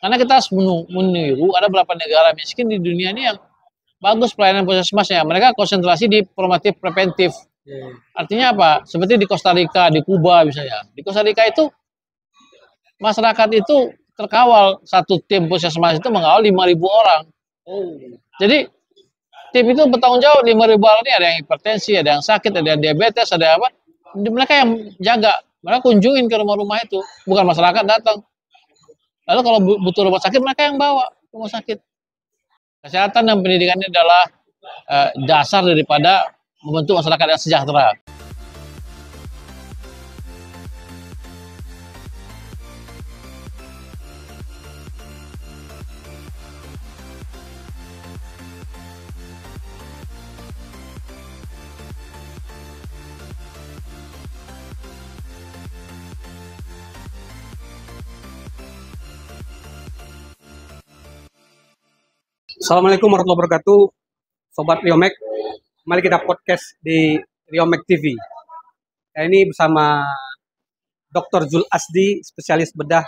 Karena kita harus meniru, ada beberapa negara miskin di dunia ini yang bagus pelayanan puskesmasnya. Mereka konsentrasi di promotif preventif. Artinya apa? Seperti di Costa Rica, di Cuba misalnya. Di Costa Rica itu masyarakat itu terkawal, satu tim puskesmas itu mengawal 5.000 orang. Jadi tim itu bertanggung jawab 5.000 orang ini, ada yang hipertensi, ada yang sakit, ada yang diabetes, ada apa. Mereka yang jaga, mereka kunjungin ke rumah-rumah itu, bukan masyarakat datang. Lalu kalau butuh rumah sakit, mereka yang bawa ke rumah sakit. Kesehatan dan pendidikan ini adalah dasar daripada membentuk masyarakat yang sejahtera. Assalamualaikum warahmatullahi wabarakatuh, Sobat Ryomec. Mari kita podcast di Ryomec TV. Nah, ini bersama Dr. Zul Asdi, spesialis bedah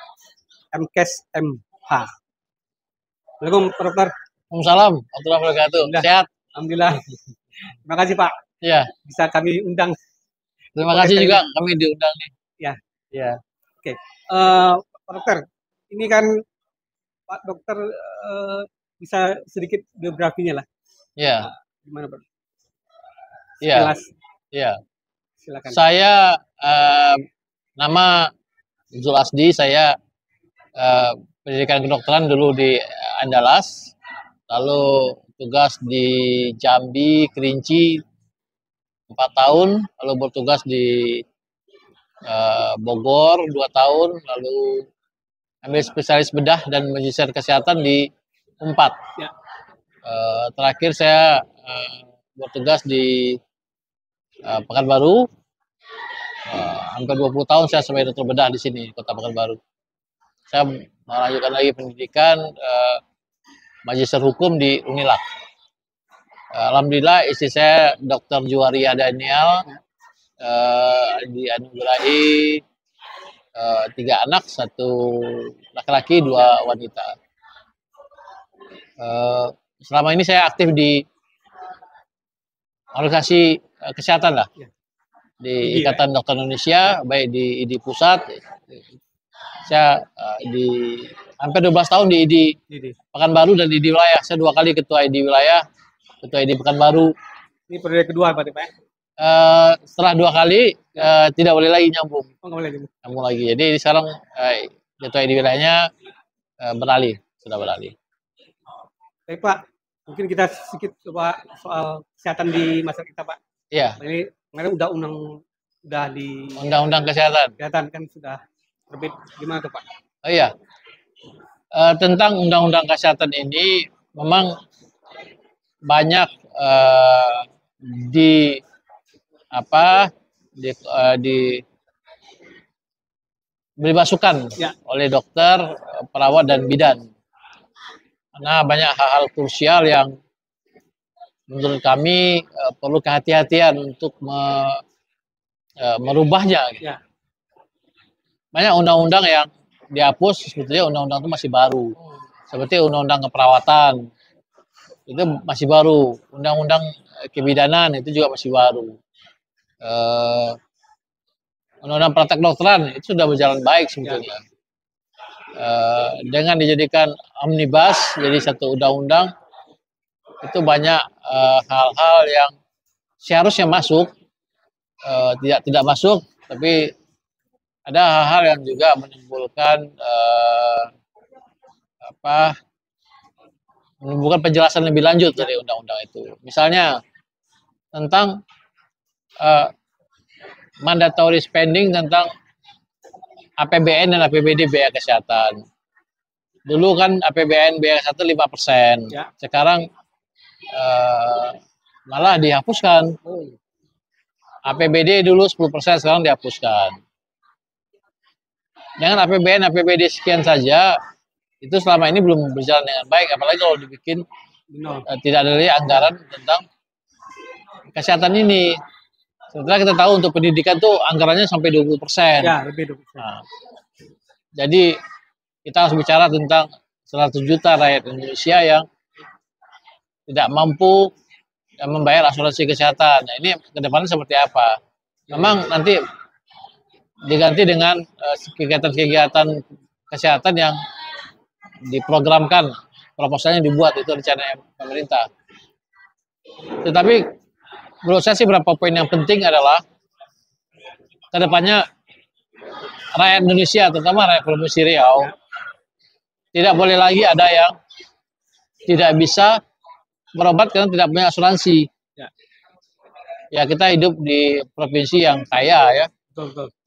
Jamkes MH. Assalamualaikum, Dokter. Waalaikumsalam warahmatullahi wabarakatuh. Sehat? Alhamdulillah. Terima kasih, Pak. Iya. Bisa kami undang. Terima kasih juga ini. Kami diundang nih. Iya. Iya. Oke. Dokter, ini kan Pak Dokter bisa sedikit biografinya lah. Iya. Gimana, Pak? Iya. Iya. Silakan. Saya nama Zul Asdi, saya pendidikan kedokteran dulu di Andalas, lalu tugas di Jambi, Kerinci 4 tahun, lalu bertugas di Bogor 2 tahun, lalu ambil spesialis bedah dan magister kesehatan di 4. Ya. Terakhir saya bertugas di Pekanbaru. Hampir 20 tahun saya sebagai dokter bedah di sini, di Kota Pekanbaru. Saya melanjutkan lagi pendidikan magister hukum di Unilak. Alhamdulillah istri saya Dr. Juwaria Daniel, dianugerahi 3 anak, 1 laki-laki, 2 wanita. Selama ini saya aktif di organisasi kesehatan lah, di Ikatan Dokter Indonesia, baik di IDI pusat. Saya di hampir 12 tahun di IDI Pekanbaru dan di IDI wilayah. Saya 2 kali ketua IDI wilayah, ketua IDI Pekanbaru. Ini periode kedua Pak? Setelah 2 kali tidak boleh lagi nyambung. Oh, nyambung lagi. Jadi sekarang ketua IDI wilayahnya beralih, sudah beralih. Baik Pak, mungkin kita sedikit coba soal kesehatan di masyarakat kita Pak. Iya. Ini kemarin undang-undang kesehatan. Kesehatan kan sudah terbit, gimana tuh Pak? Oh iya. Tentang undang-undang kesehatan ini memang banyak diberi masukan ya, oleh dokter, perawat dan bidan. Nah, banyak hal-hal krusial yang menurut kami perlu kehati-hatian untuk merubahnya. Gitu. Ya. Banyak undang-undang yang dihapus, sebetulnya undang-undang itu masih baru. Seperti undang-undang keperawatan, itu masih baru. Undang-undang kebidanan, itu juga masih baru. Undang-undang praktek dokteran, itu sudah berjalan baik sebetulnya. Ya. Dengan dijadikan omnibus jadi satu undang-undang, itu banyak hal-hal yang seharusnya masuk tidak masuk, tapi ada hal-hal yang juga menimbulkan penjelasan lebih lanjut dari undang-undang itu, misalnya tentang mandatory spending tentang APBN dan APBD biaya kesehatan. Dulu kan APBN biaya kesehatan 5%. Ya. Sekarang malah dihapuskan. APBD dulu 10%, sekarang dihapuskan. Dengan APBN, APBD sekian saja, itu selama ini belum berjalan dengan baik. Apalagi kalau dibikin tidak ada lagi anggaran tentang kesehatan ini. Setelah kita tahu untuk pendidikan tuh anggarannya sampai 20%. Ya, lebih 20%. Nah, jadi kita harus bicara tentang 100 juta rakyat Indonesia yang tidak mampu membayar asuransi kesehatan. Nah, ini kedepannya seperti apa? Memang nanti diganti dengan kegiatan-kegiatan kesehatan yang diprogramkan, proposalnya dibuat, itu rencana pemerintah. Tetapi menurut saya sih beberapa poin yang penting adalah kedepannya rakyat Indonesia, terutama rakyat Provinsi Riau, tidak boleh lagi ada yang tidak bisa berobat karena tidak punya asuransi. Ya, kita hidup di provinsi yang kaya, ya.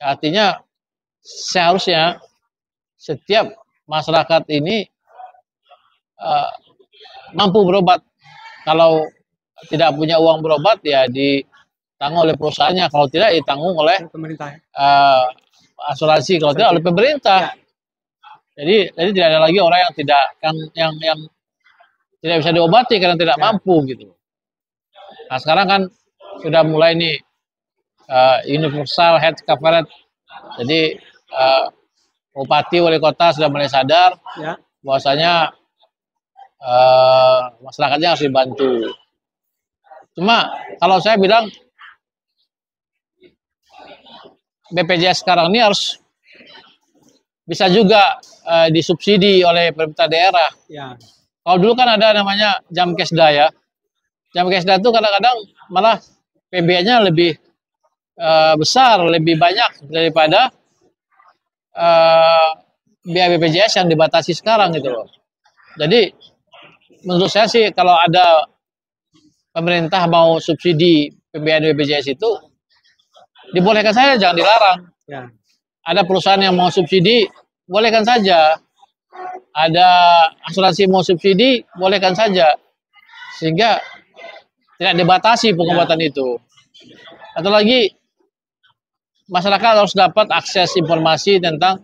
Artinya seharusnya setiap masyarakat ini mampu berobat. Kalau tidak punya uang berobat, ya ditanggung oleh perusahaannya. Kalau tidak, ditanggung oleh pemerintah, asuransi. Kalau tidak, oleh pemerintah. Jadi tidak ada lagi orang yang tidak bisa diobati karena tidak mampu, gitu. Nah, sekarang kan sudah mulai nih universal health coverage. Jadi bupati, wali kota sudah mulai sadar bahwasanya masyarakatnya harus dibantu. Cuma kalau saya bilang BPJS sekarang ini harus bisa juga disubsidi oleh pemerintah daerah. Ya. Kalau dulu kan ada namanya Jamkesda, ya. Jamkesda itu kadang-kadang malah PBI-nya lebih besar, lebih banyak daripada biaya BPJS yang dibatasi sekarang, gitu loh. Jadi menurut saya sih kalau ada pemerintah mau subsidi PBI BPJS itu dibolehkan saja, jangan dilarang. Ya. Ada perusahaan yang mau subsidi, bolehkan saja. Ada asuransi mau subsidi, bolehkan saja, sehingga tidak dibatasi pengobatan itu. Atau lagi, masyarakat harus dapat akses informasi tentang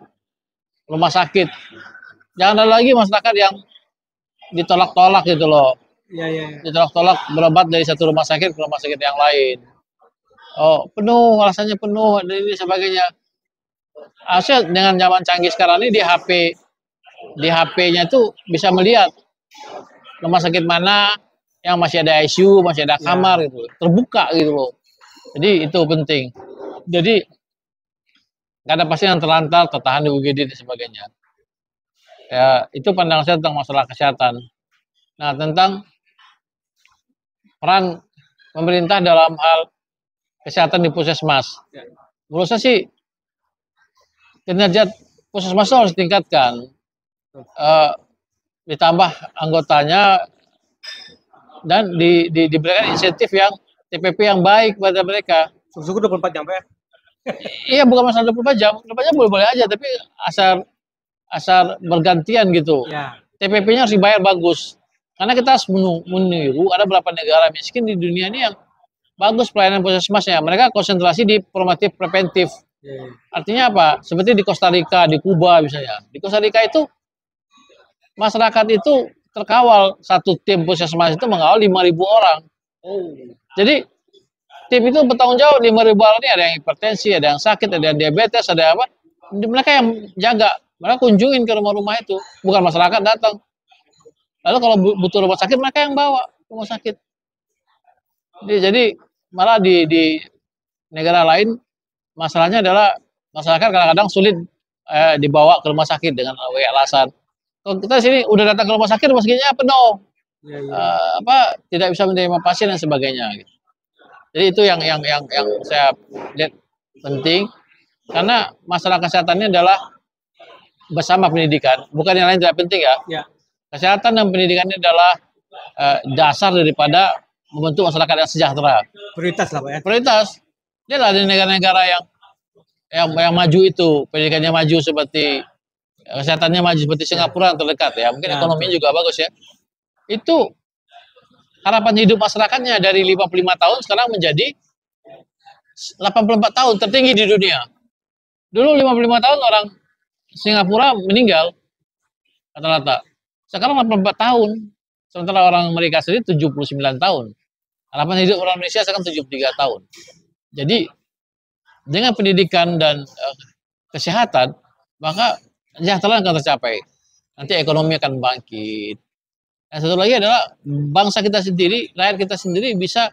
rumah sakit. Jangan ada lagi masyarakat yang ditolak-tolak, gitu loh. Ditolak-tolak berobat dari satu rumah sakit ke rumah sakit yang lain. Oh, penuh, alasannya penuh, dan ini sebagainya. Harusnya dengan zaman canggih sekarang ini di HP-nya tuh bisa melihat rumah sakit mana yang masih ada ICU, masih ada kamar, gitu, terbuka, gitu loh. Jadi itu penting. Jadi nggak ada pasien yang terlantar, tertahan di UGD dan sebagainya. Ya, itu pandangan saya tentang masalah kesehatan. Nah, tentang peran pemerintah dalam hal kesehatan di Puskesmas. Menurut saya sih kinerja Puskesmas harus ditingkatkan. Ditambah anggotanya dan diberikan insentif yang TPP yang baik pada mereka. Suku 24 jam, ya? Iya, bukan masalah 24 jam. 24 jam boleh-boleh aja, tapi asal bergantian, gitu. Ya. TPP-nya harus dibayar bagus. Karena kita harus meniru ada berapa negara miskin di dunia ini yang bagus pelayanan puskesmasnya. Mereka konsentrasi di formatif preventif. Ya. Artinya apa? Seperti di Costa Rica, di Cuba misalnya. Di Costa Rica itu masyarakat itu terkawal, satu tim puskesmas itu mengawal 5.000 orang. Jadi tim itu bertanggung jawab 5.000 orang ini, ada yang hipertensi, ada yang sakit, ada yang diabetes, ada yang apa. Mereka yang jaga, mereka kunjungin ke rumah-rumah itu, bukan masyarakat datang. Lalu kalau butuh rumah sakit, mereka yang bawa rumah sakit. Jadi malah di negara lain masalahnya adalah masyarakat kadang-kadang sulit dibawa ke rumah sakit dengan alasan. Kalau kita sini udah datang ke rumah sakit, rumah sakitnya penuh, tidak bisa menerima pasien dan sebagainya. Gitu. Jadi itu yang saya lihat penting, karena masalah kesehatannya adalah bersama pendidikan. Bukan yang lain tidak penting, ya. Kesehatan dan pendidikannya adalah dasar daripada membentuk masyarakat yang sejahtera. Prioritas lah, Pak, ya. Prioritas. Dia lah di negara-negara yang maju itu, pendidikannya maju seperti. Kesehatannya maju seperti Singapura yang terdekat, ya. Mungkin ekonominya juga bagus, ya. Itu harapan hidup masyarakatnya dari 55 tahun sekarang menjadi 84 tahun, tertinggi di dunia. Dulu 55 tahun orang Singapura meninggal rata-rata. Sekarang 84 tahun. Sementara orang Amerika sendiri 79 tahun. Harapan hidup orang Indonesia sekarang 73 tahun. Jadi dengan pendidikan dan kesehatan, maka kesejahteraan akan tercapai. nanti ekonomi akan bangkit. Yang satu lagi adalah bangsa kita sendiri, rakyat kita sendiri bisa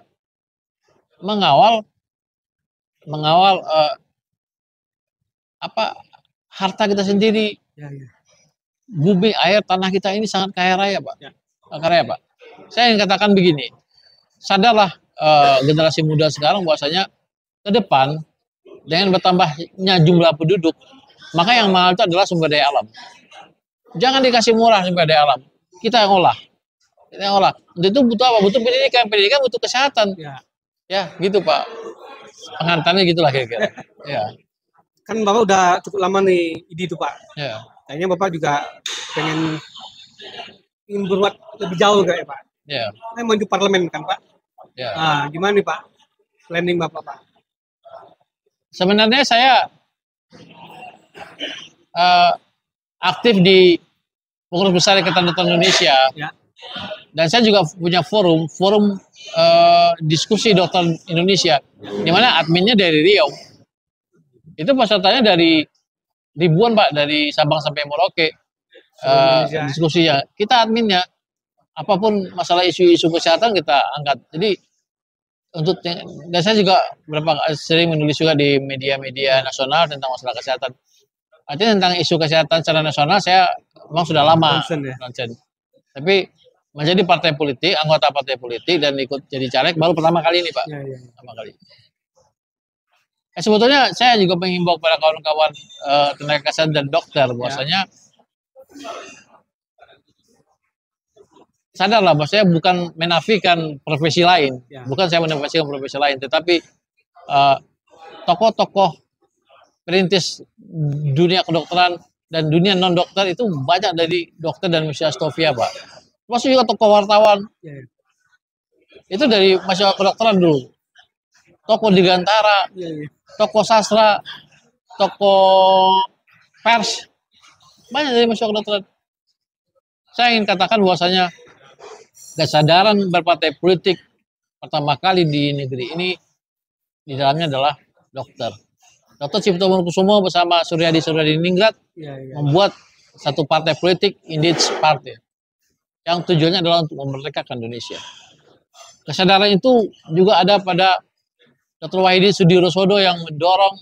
mengawal harta kita sendiri. Bumi, air, tanah kita ini sangat kaya raya, Pak. Saya ingin katakan begini, sadarlah generasi muda sekarang bahwasanya ke depan dengan bertambahnya jumlah penduduk, maka yang mahal itu adalah sumber daya alam. Jangan dikasih murah sumber daya alam, kita yang olah. Untuk itu butuh apa? Butuh pendidikan, butuh kesehatan. Ya gitu Pak. Pengantarnya gitulah kira-kira. Ya. Kan Bapak udah cukup lama nih IDI itu Pak. Ya. Kayaknya Bapak juga pengen berbuat lebih jauh kayak Pak. Ya. Saya maju parlemen kan Pak. Ya. Nah, gimana nih Pak? Planning Bapak Pak. Sebenarnya saya aktif di Pengurus Besar Ikatan Dokter Indonesia. Ya. Dan saya juga punya forum diskusi dokter Indonesia, di mana adminnya dari Riau. Itu pesertanya dari ribuan Pak, dari Sabang sampai Merauke. Diskusinya, kita adminnya apapun masalah isu-isu kesehatan kita angkat. Jadi untuk, dan saya juga sering menulis juga di media-media nasional tentang masalah kesehatan. Artinya tentang isu kesehatan secara nasional saya memang sudah lama concern. Tapi menjadi partai politik, anggota partai politik dan ikut jadi caleg baru pertama kali ini Pak. Pertama kali. Sebetulnya saya juga menghimbau kepada kawan-kawan tenaga kesehatan dan dokter bahwasanya sadarlah bahwasanya bukan menafikan profesi lain, bukan saya menafikan profesi lain, tetapi tokoh-tokoh perintis dunia kedokteran dan dunia non dokter itu banyak dari dokter dan Universitas Stovia Pak. Masuk juga tokoh wartawan itu dari masyarakat kedokteran dulu, tokoh Digantara, tokoh sastra, tokoh pers, banyak dari masyarakat kedokteran. Saya ingin katakan bahwasanya kesadaran berpartai politik pertama kali di negeri ini di dalamnya adalah dokter. Dr. Cipto Mangunkusumo bersama Suryadi-Suryadi Ningrat membuat satu partai politik, Indies Party, yang tujuannya adalah untuk memerdekakan Indonesia. Kesadaran itu juga ada pada Dr. Wahidin Sudirohusodo yang mendorong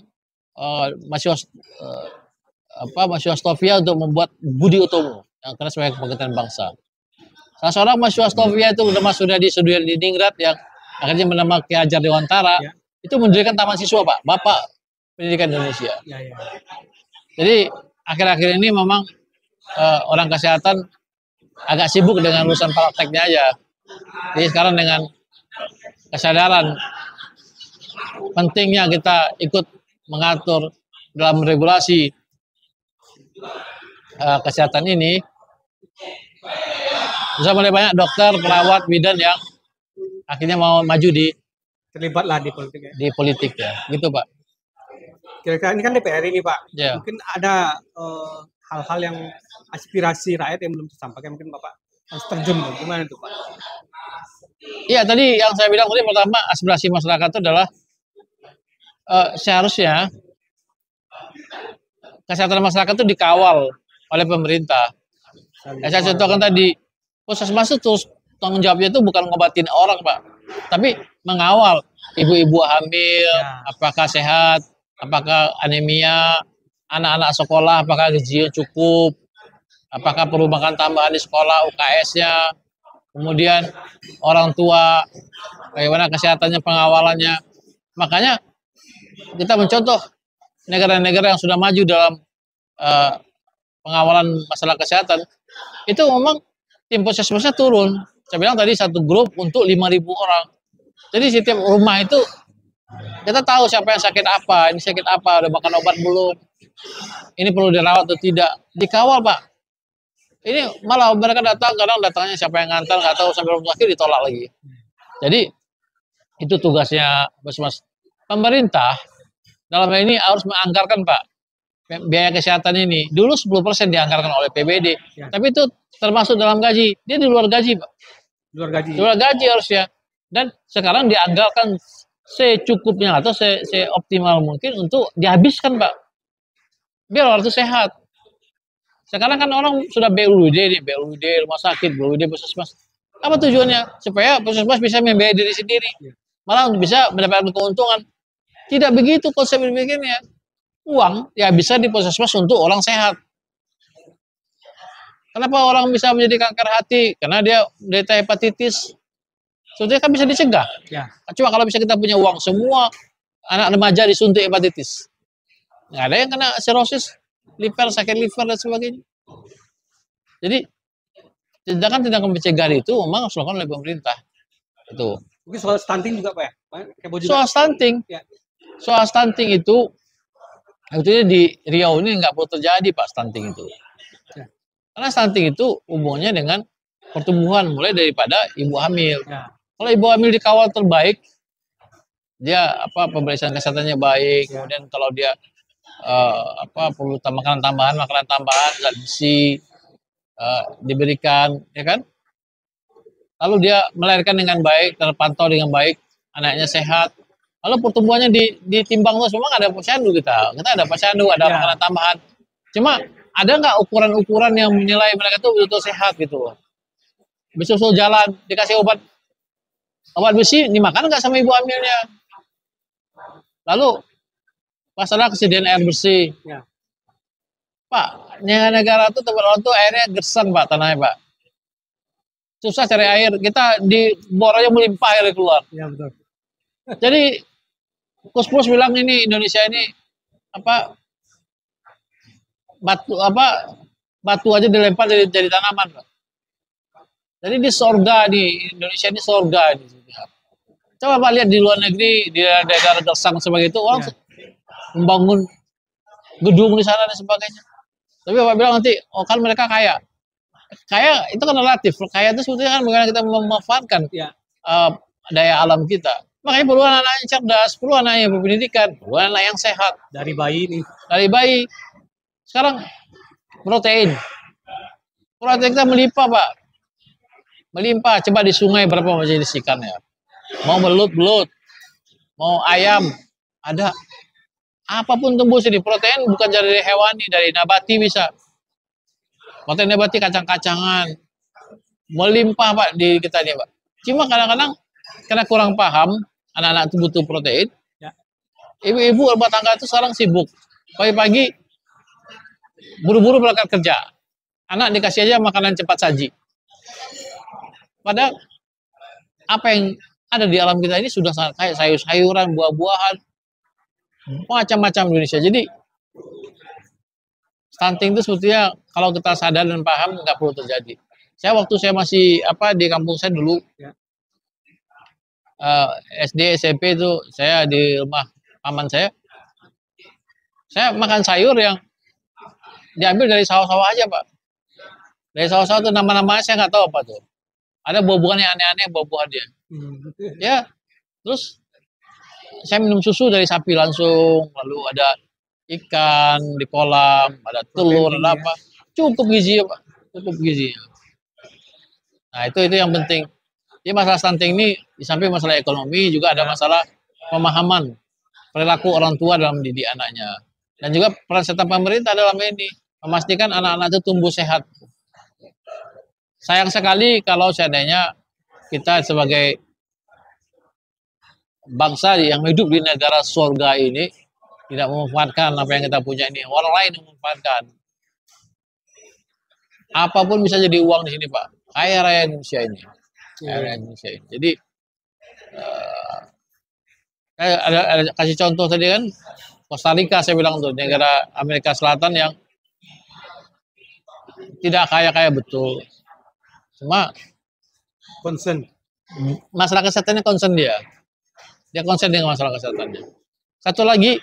mahasiswa Stovia untuk membuat budi utomo yang karena sebagai kebangkitan bangsa. Salah seorang mahasiswa Stovia itu bernama Suryadi-Suryadi Ningrat yang akhirnya bernama Ki Hajar Dewantara itu mendirikan taman siswa Pak, Bapak Pendidikan Indonesia. Jadi akhir-akhir ini memang orang kesehatan agak sibuk dengan urusan prakteknya aja. Jadi sekarang dengan kesadaran pentingnya kita ikut mengatur dalam regulasi kesehatan ini, bisa mulai banyak dokter, perawat, bidan yang akhirnya mau maju terlibatlah di politik. Di politik ya, gitu Pak. Kira-kira ini kan DPR ini Pak, mungkin ada hal-hal yang aspirasi rakyat yang belum tersampaikan, mungkin Bapak harus terjun, gimana itu Pak? Iya, tadi yang saya bilang pertama aspirasi masyarakat itu adalah seharusnya kesehatan masyarakat itu dikawal oleh pemerintah. Saya contohkan tadi, puskesmas itu tanggung jawabnya itu bukan ngobatin orang Pak, tapi mengawal ibu-ibu hamil, apakah sehat, apakah anemia, anak-anak sekolah, apakah gizinya cukup, apakah perlu makan tambahan di sekolah, UKS-nya, kemudian orang tua, bagaimana kesehatannya, pengawalannya. Makanya kita mencontoh negara-negara yang sudah maju dalam pengawalan masalah kesehatan, itu memang tim puskesmasnya turun. Saya bilang tadi satu grup untuk 5.000 orang. Jadi setiap rumah itu kita tahu siapa yang sakit apa, ini sakit apa, udah makan obat belum, ini perlu dirawat atau tidak, dikawal Pak. Ini malah mereka datang, kadang datangnya siapa yang ngantar, nggak tahu sampai rumah sakit ditolak lagi. Jadi itu tugasnya mas-mas. Pemerintah dalam hal ini harus menganggarkan Pak biaya kesehatan ini. Dulu 10% dianggarkan oleh PBD, tapi itu termasuk dalam gaji, dia di luar gaji Pak. Di luar gaji harusnya. Dan sekarang dianggarkan secukupnya atau seoptimal mungkin untuk dihabiskan Pak, biar orang itu sehat. Sekarang kan orang sudah BUD, rumah sakit, BUD, puskesmas. Apa tujuannya? Supaya puskesmas bisa membiayai diri sendiri. Malah bisa mendapatkan keuntungan. Tidak begitu konsep berpikirnya. Uang ya bisa di puskesmas untuk orang sehat. Kenapa orang bisa menjadi kanker hati? Karena dia menderita hepatitis. Sebetulnya kan bisa dicegah. Ya. Cuma kalau bisa kita punya uang semua, anak remaja disuntik hepatitis. Nggak ada yang kena sirosis, liver, sakit liver, dan sebagainya. Jadi, tindakan mencegah itu memang harus dilakukan oleh pemerintah. Itu. Mungkin soal stunting juga, Pak ya? Soal stunting. Ya. Soal stunting itu, sebetulnya di Riau ini nggak perlu terjadi, Pak, stunting itu. Ya. Karena stunting itu hubungannya dengan pertumbuhan, mulai daripada ibu hamil. Ya. Kalau ibu hamil dikawal terbaik, dia pemeriksaan kesehatannya baik, kemudian kalau dia perlu makanan tambahan, zat besi diberikan, ya kan? Lalu dia melahirkan dengan baik, terpantau dengan baik, anaknya sehat. Lalu pertumbuhannya ditimbang terus. Memang ada posyandu kita ada posyandu, ada makanan tambahan. Cuma ada nggak ukuran-ukuran yang menilai mereka itu betul-betul sehat gitu loh? Bisa jalan, dikasih obat besi dimakan nggak sama ibu hamilnya? Lalu masalah kesediaan air bersih, ya. Pak, negara itu tempat orang itu airnya gersan, Pak, tanahnya, Pak. Susah cari air, kita di bor aja melimpah air keluar. Ya, betul. Jadi kus-kus bilang ini Indonesia ini batu aja dilempar jadi tanaman, Pak. Jadi di sorga nih, Indonesia ini sorga nih. Coba Pak lihat di luar negeri, di daerah gersang sebagai itu orang membangun gedung di sana dan sebagainya. Tapi Bapak bilang nanti, kan mereka kaya. Kaya itu kan relatif. Kaya itu sebetulnya kan bagaimana kita memanfaatkan daya alam kita. Makanya perlu anak-anak yang cerdas, perlu anak yang berpendidikan, perlu anak yang sehat. Dari bayi nih. Dari bayi. Sekarang protein. Protein kita melimpah, Pak. Melimpah. Coba di sungai berapa majelis ikan ya. Mau belut, mau ayam, ada. Apapun tumbuh sini, protein bukan dari hewani, dari nabati bisa. Protein nabati, kacang-kacangan. Melimpah, Pak, di kita ini, Pak. Cuma kadang-kadang, karena kurang paham, anak-anak itu butuh protein. Ibu-ibu rumah tangga itu sekarang sibuk. Pagi-pagi, buru-buru berangkat kerja. Anak dikasih aja makanan cepat saji. Padahal, apa yang ada di alam kita ini sudah sangat kaya, sayur-sayuran, buah-buahan, macam-macam Indonesia. Jadi stunting itu sebetulnya kalau kita sadar dan paham nggak perlu terjadi. Waktu saya masih di kampung saya dulu SD SMP itu saya di rumah paman saya makan sayur yang diambil dari sawah-sawah aja, Pak. Dari sawah-sawah itu nama-namanya saya nggak tahu apa tuh. Ada buah-buahan yang aneh-aneh buah-buahan dia. Ya, terus saya minum susu dari sapi langsung, lalu ada ikan di kolam, ada telur, ada apa. Cukup gizi, Pak. Cukup gizi. Nah, itu yang penting. Jadi masalah stunting ini, di samping masalah ekonomi, juga ada masalah pemahaman perilaku orang tua dalam mendidik anaknya. Dan juga peran serta pemerintah dalam ini, memastikan anak-anak itu tumbuh sehat. Sayang sekali kalau seandainya kita sebagai bangsa yang hidup di negara surga ini tidak memanfaatkan apa yang kita punya ini. Orang lain memanfaatkan. Apapun bisa jadi uang di sini, Pak. Kaya raya Indonesia ini. Kaya raya Indonesia ini. Jadi, ada kasih contoh tadi kan, Costa Rica saya bilang tuh, negara Amerika Selatan yang tidak kaya-kaya betul. Cuma, concern. Masalah kesehatannya concern dia. Dia konsen dengan masalah kesehatannya. Satu lagi,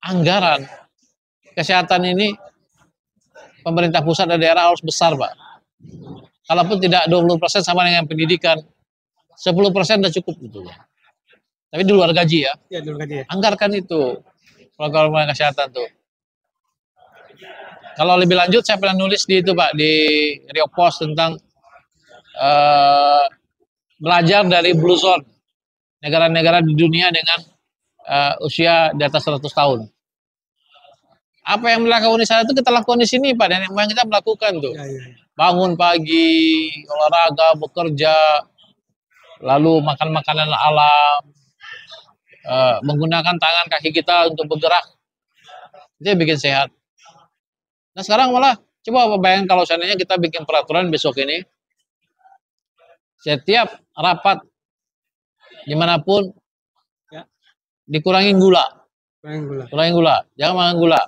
anggaran kesehatan ini pemerintah pusat dan daerah harus besar, Pak. Kalaupun tidak 20% sama dengan pendidikan, 10% sudah cukup gitu. Tapi di luar gaji ya. Ya, di luar gaji. Anggarkan itu program kesehatan tuh. Kalau lebih lanjut, saya pernah nulis di itu, Pak, di Rio Post tentang belajar dari Blue Zone. Negara-negara di dunia dengan usia di atas 100 tahun. Apa yang dilakukan di sana itu kita lakukan di sini, Pak. Nenek moyang kita melakukan tuh. Ya, ya. Bangun pagi, olahraga, bekerja, lalu makan makanan alam, menggunakan tangan kaki kita untuk bergerak. Itu bikin sehat. Nah sekarang malah, coba bayangkan kalau seandainya kita bikin peraturan besok ini, setiap rapat dimanapun, ya, dikurangin gula. Kurangin gula. Jangan makan gula.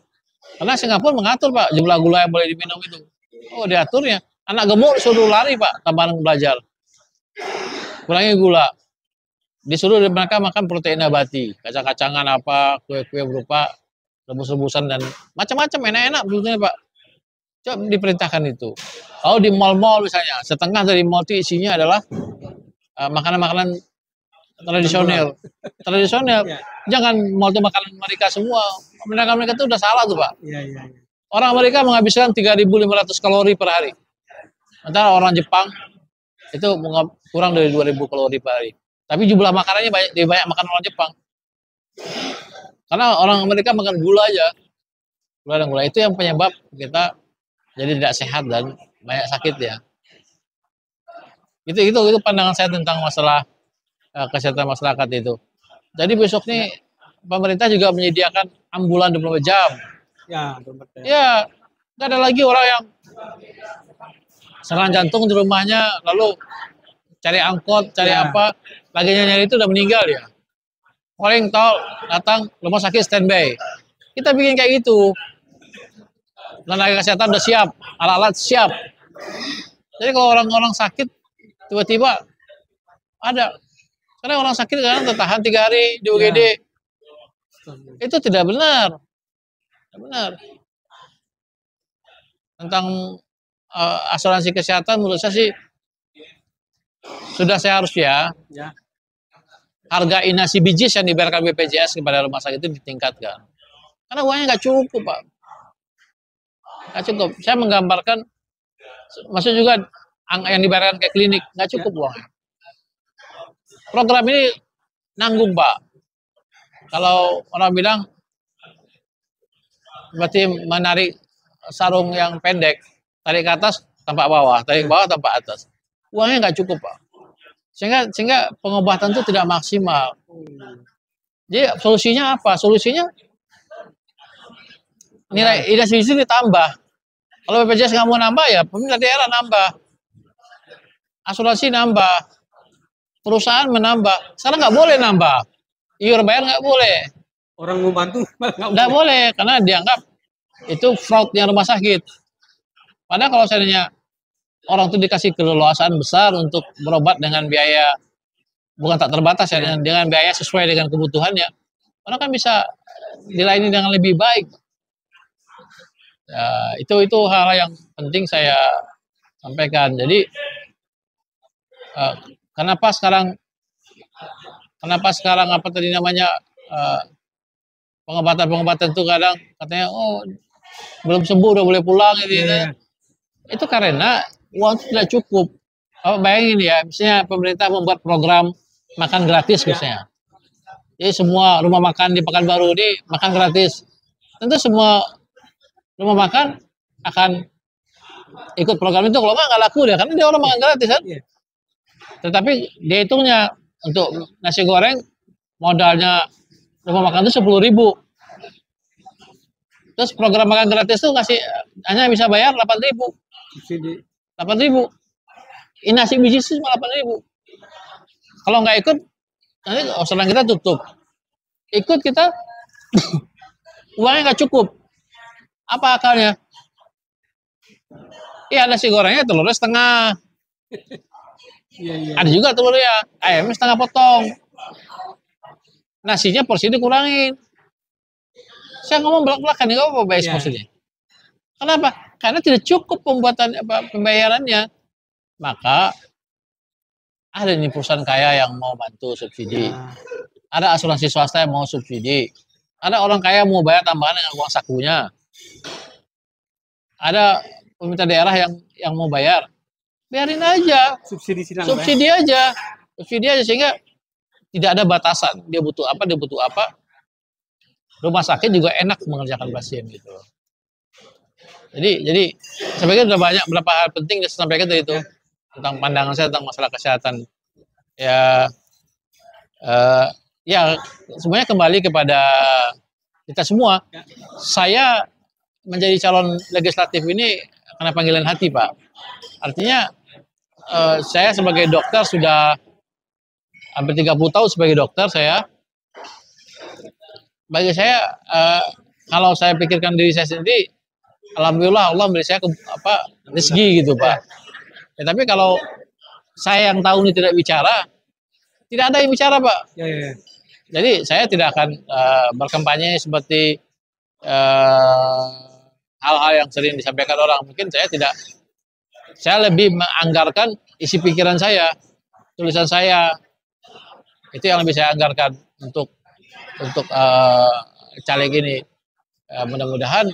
Karena Singapura mengatur, Pak, jumlah gula yang boleh diminum itu. Oh, diaturnya. Anak gemuk suruh lari, Pak, tambahan belajar. Kurangi gula. Disuruh mereka makan protein nabati, kacang-kacangan apa, kue-kue berupa rebus-rebusan dan macam-macam enak-enak sebetulnya, Pak. Coba diperintahkan itu. Kalau di mal-mal misalnya, setengah dari mal itu isinya adalah makanan-makanan tradisional. Tradisional. Ya. Jangan mal itu makanan mereka semua. Makanan mereka itu udah salah tuh, Pak. Iya, iya, iya. Orang Amerika menghabiskan 3.500 kalori per hari. Sementara orang Jepang itu kurang dari 2.000 kalori per hari. Tapi jumlah makanannya lebih banyak makan orang Jepang. Karena orang Amerika makan gula aja. Gula dan gula itu yang penyebab kita jadi tidak sehat dan banyak sakit ya. Itu pandangan saya tentang masalah kesehatan masyarakat itu. Jadi besok nih pemerintah juga menyediakan ambulan 24 jam. Ya, ya, nggak ada lagi orang yang serangan jantung di rumahnya, lalu cari angkot, cari ya, apa, lagi nyari itu udah meninggal ya. Orang tol datang rumah sakit standby. Kita bikin kayak gitu. Tenaga kesehatan udah siap, alat-alat siap. Jadi kalau orang-orang sakit tiba-tiba ada, karena orang sakit kan tertahan 3 hari di UGD, ya. Itu tidak benar. Benar. Tentang asuransi kesehatan menurut saya sih sudah seharusnya ya, harga inasi biji yang dibayarkan BPJS kepada rumah sakit itu ditingkatkan. Karena uangnya nggak cukup, Pak. Nggak cukup. Saya menggambarkan, maksud juga yang dibayarkan ke klinik, nggak cukup ya, uangnya. Program ini nanggung, Pak. Kalau orang bilang, berarti menarik sarung yang pendek, tarik ke atas tampak bawah, tarik ke bawah tampak atas. Uangnya nggak cukup, Pak. Sehingga pengobatan itu tidak maksimal. Jadi solusinya apa? Solusinya nilai inasi biji ditambah. Kalau BPJS nggak mau nambah ya pemerintah daerah nambah. Asuransi nambah. Perusahaan menambah. Sekarang nggak boleh nambah. Iur bayar nggak boleh. Orang mau bantu nggak boleh, karena dianggap itu fraudnya rumah sakit. Padahal kalau seandainya orang itu dikasih keleluasaan besar untuk berobat dengan biaya bukan tak terbatas ya, dengan biaya sesuai dengan kebutuhannya, orang kan bisa dilayani dengan lebih baik. Ya, itu hal yang penting saya sampaikan. Jadi kenapa sekarang apa tadi namanya? Pengobatan itu kadang katanya oh belum sembuh udah boleh pulang gitu. Yeah. Itu karena uang itu tidak cukup. Oh, bayangin ya, misalnya pemerintah membuat program makan gratis misalnya. Jadi semua rumah makan di Pekanbaru ini makan gratis. Tentu semua rumah makan akan ikut program itu, kalau nggak laku dia karena dia orang makan gratis kan. Yeah. Tetapi dihitungnya untuk nasi goreng modalnya rumah makan itu 10.000. Terus program makan gratis itu hanya bisa bayar 8.000. 8.000. Inasi biji cuma 8.000. Kalau nggak ikut, nanti usaha kita tutup. Ikut kita, uangnya nggak cukup. Apa akalnya? Iya, nasi gorengnya telurnya setengah. Ada juga telurnya. Ayamnya setengah potong. Nasinya porsi dikurangin. Saya ngomong belak-belakan, nggak apa-apa bias porsinya. Kenapa? Karena tidak cukup pembayarannya. Maka ada nih perusahaan kaya yang mau bantu subsidi. Ya. Ada asuransi swasta yang mau subsidi. Ada orang kaya mau bayar tambahan dengan uang sakunya. Ada pemerintah daerah yang mau bayar. Biarin aja. Subsidi aja. Subsidi aja sehingga tidak ada batasan, dia butuh apa rumah sakit juga enak mengerjakan pasien gitu. Jadi saya pikir sudah banyak beberapa hal penting yang saya sampaikan itu tentang pandangan saya tentang masalah kesehatan. Ya semuanya kembali kepada kita semua. Saya menjadi calon legislatif ini karena panggilan hati, Pak. Artinya saya sebagai dokter sudah hampir 30 tahun sebagai dokter saya. Bagi saya kalau saya pikirkan diri saya sendiri, alhamdulillah Allah memberi saya rezeki gitu, Pak. Ya, tapi kalau saya yang tahu ini tidak bicara, tidak ada yang bicara, Pak. Ya. Jadi saya tidak akan berkampanye seperti hal-hal yang sering disampaikan orang. Mungkin saya tidak, saya lebih menganggarkan isi pikiran saya, tulisan saya, itu yang lebih saya anggarkan untuk caleg ini. Mudah-mudahan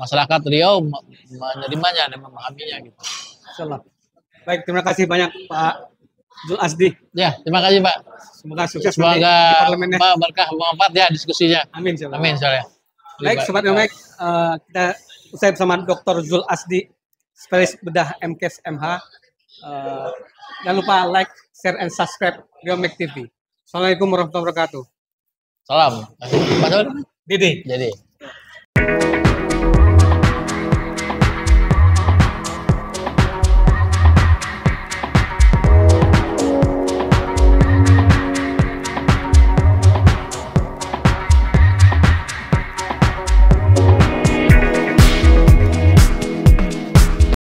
masyarakat Riau menerimanya dan memahaminya gitu. Insyaallah. Baik, terima kasih banyak Pak Zul Asdi. Ya, terima kasih Pak. Semoga sukses di parlemennya. Semoga berkah bermanfaat ya diskusinya. Amin insyaallah. Amin insyaallah. Baik, Sobat Ryomec, kita usai bersama Dr. Zul Asdi, spesialis bedah MKes MH. Jangan lupa like, share, and subscribe Ryomec TV. Assalamualaikum warahmatullahi wabarakatuh. Salam. Pak Zul. Didi. Jadi.